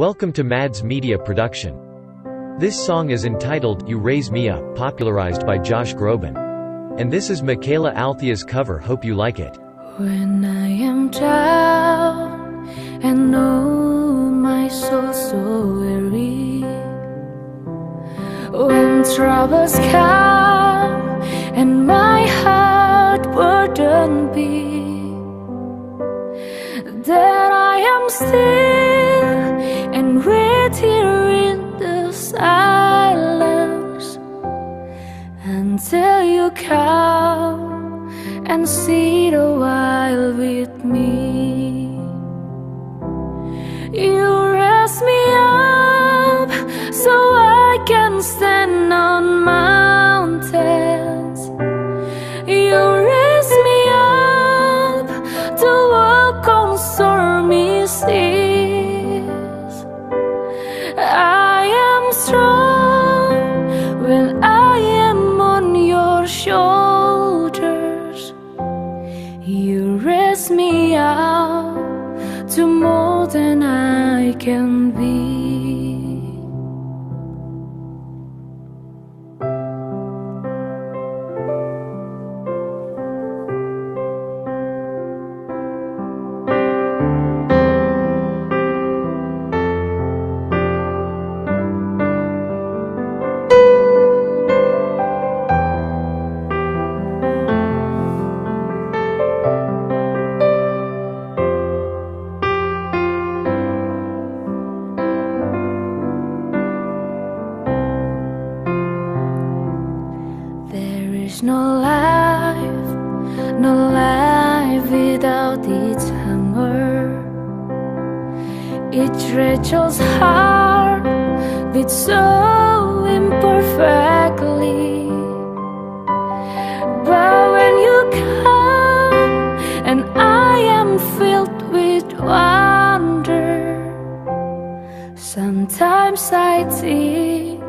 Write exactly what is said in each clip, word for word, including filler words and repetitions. Welcome to Mad's Media Production. This song is entitled, You Raise Me Up, popularized by Josh Groban. And this is Michaela Althea's cover. Hope you like it. When I am down and know my soul so weary, when troubles come and my heart burdened be, that I am still and wait here in the silence until you come and sit a while with me. You raise me up so I can stand on mountains. You raise me up to walk on stormy seas. I am strong when I am on your shoulders. You raise me up to more than I can be. No life, no life without its hunger. Each Rachel's heart beats so imperfectly, but when you come and I am filled with wonder, sometimes I think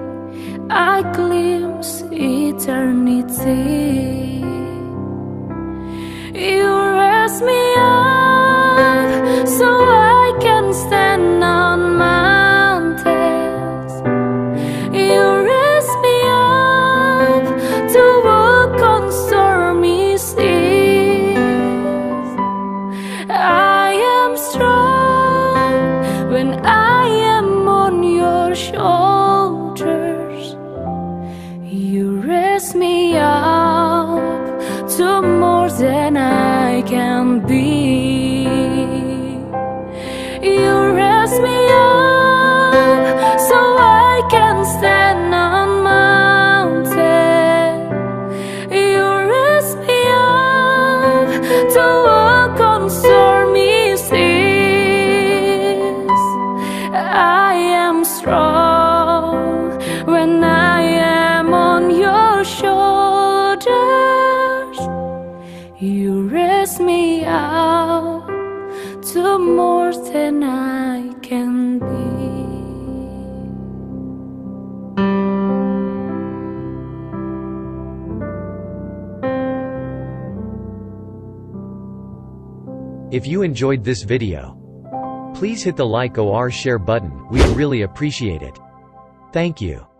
I glimpse eternity. You raise me up so I can stand on mountains. You raise me up to walk on stormy seas. I am strong when I am on your shore. Me up to more than I can be. You raise me up so I can stand on mountains. You raise me up to walk on stormy seas. I am strong when I am on your shoulders. You raise me up to more than I can be. If you enjoyed this video, please hit the like or share button. We'd really appreciate it. Thank you.